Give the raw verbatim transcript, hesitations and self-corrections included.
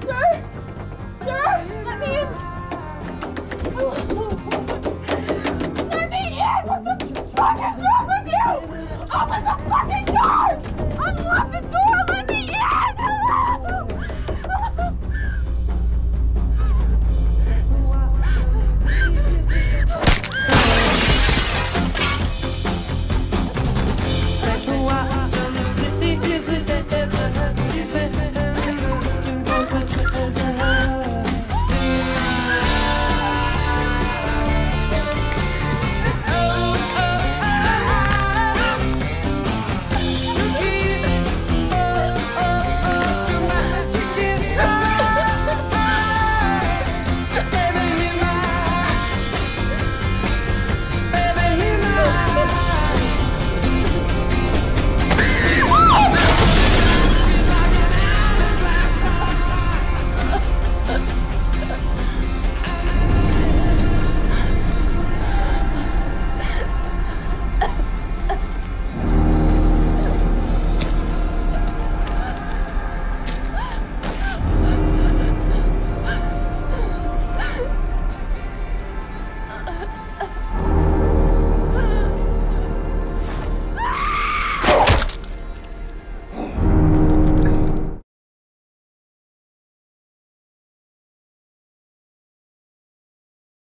Sir! Sir! Let me in! Oh.